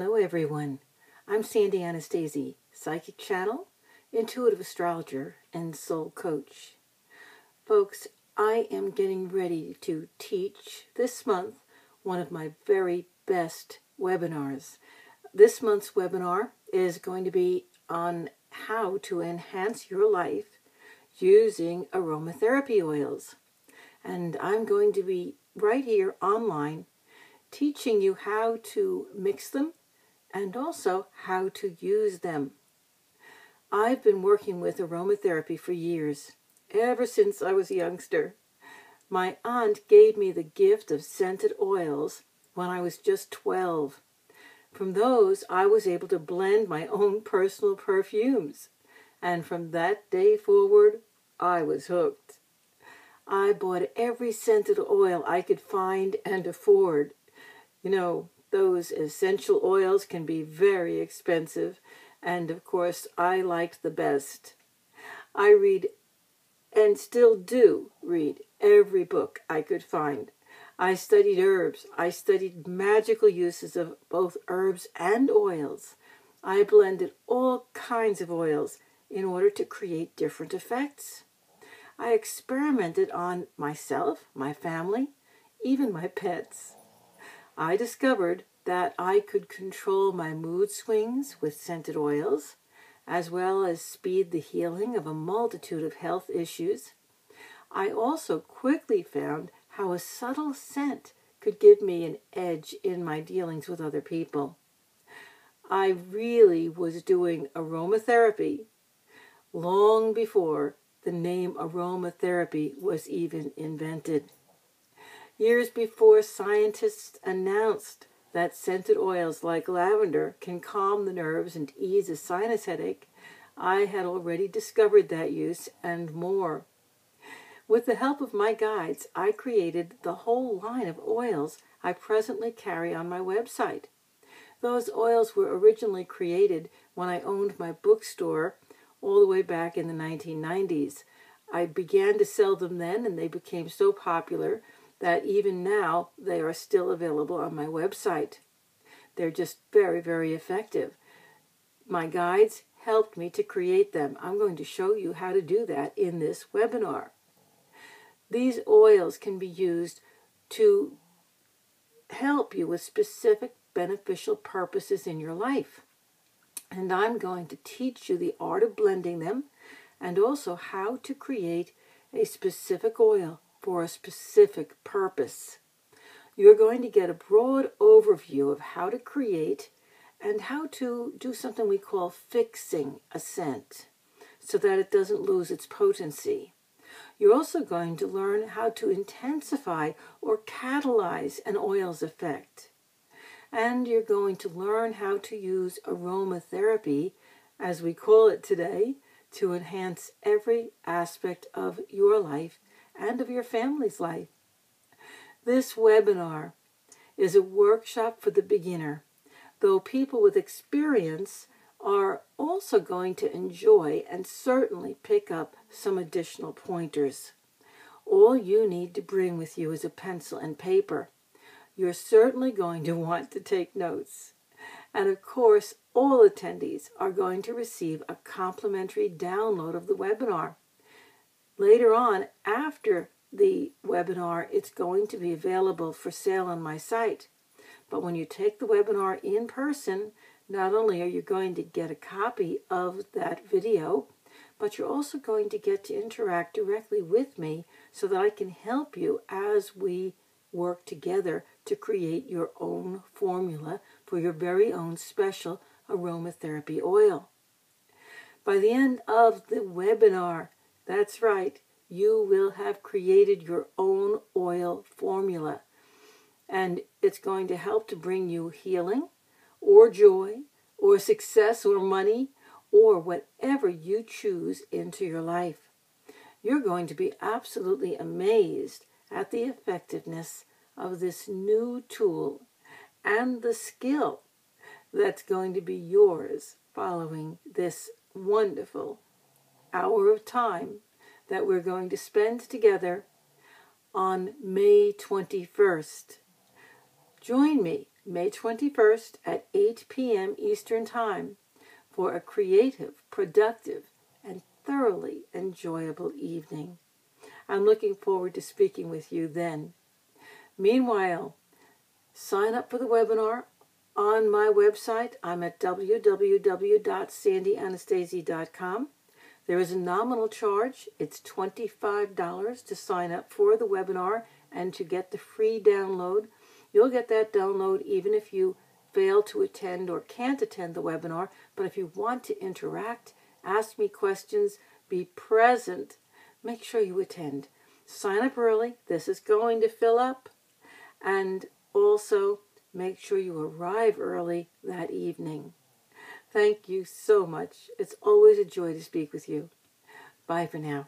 Hello everyone, I'm Sandy Anastasi, psychic channel, intuitive astrologer, and soul coach. Folks, I am getting ready to teach this month one of my very best webinars. This month's webinar is going to be on how to enhance your life using aromatherapy oils. And I'm going to be right here online teaching you how to mix them and also how to use them. I've been working with aromatherapy for years, ever since I was a youngster. My aunt gave me the gift of scented oils when I was just 12. From those, I was able to blend my own personal perfumes. And from that day forward, I was hooked. I bought every scented oil I could find and afford. You know, those essential oils can be very expensive, and of course, I liked the best. I read, and still do read, every book I could find. I studied herbs. I studied magical uses of both herbs and oils. I blended all kinds of oils in order to create different effects. I experimented on myself, my family, even my pets. I discovered that I could control my mood swings with scented oils, as well as speed the healing of a multitude of health issues. I also quickly found how a subtle scent could give me an edge in my dealings with other people. I really was doing aromatherapy long before the name aromatherapy was even invented. Years before scientists announced that scented oils like lavender can calm the nerves and ease a sinus headache, I had already discovered that use and more. With the help of my guides, I created the whole line of oils I presently carry on my website. Those oils were originally created when I owned my bookstore all the way back in the 1990s. I began to sell them then, and they became so popular that even now they are still available on my website. They're just very, very effective. My guides helped me to create them. I'm going to show you how to do that in this webinar. These oils can be used to help you with specific beneficial purposes in your life. And I'm going to teach you the art of blending them and also how to create a specific oil for a specific purpose. You're going to get a broad overview of how to create and how to do something we call fixing a scent so that it doesn't lose its potency. You're also going to learn how to intensify or catalyze an oil's effect. And you're going to learn how to use aromatherapy, as we call it today, to enhance every aspect of your life and of your family's life. This webinar is a workshop for the beginner, though people with experience are also going to enjoy and certainly pick up some additional pointers. All you need to bring with you is a pencil and paper. You're certainly going to want to take notes. And of course, all attendees are going to receive a complimentary download of the webinar. Later on, after the webinar, it's going to be available for sale on my site. But when you take the webinar in person, not only are you going to get a copy of that video, but you're also going to get to interact directly with me so that I can help you as we work together to create your own formula for your very own special aromatherapy oil. By the end of the webinar, that's right, you will have created your own oil formula, and it's going to help to bring you healing or joy or success or money or whatever you choose into your life. You're going to be absolutely amazed at the effectiveness of this new tool and the skill that's going to be yours following this wonderful hour of time that we're going to spend together on May 21st. Join me May 21st at 8 p.m. Eastern Time for a creative, productive, and thoroughly enjoyable evening. I'm looking forward to speaking with you then. Meanwhile, sign up for the webinar on my website. I'm at www.sandyanastasi.com. There is a nominal charge. It's $25 to sign up for the webinar and to get the free download. You'll get that download even if you fail to attend or can't attend the webinar. But if you want to interact, ask me questions, be present, make sure you attend. Sign up early. This is going to fill up. And also, make sure you arrive early that evening. Thank you so much. It's always a joy to speak with you. Bye for now.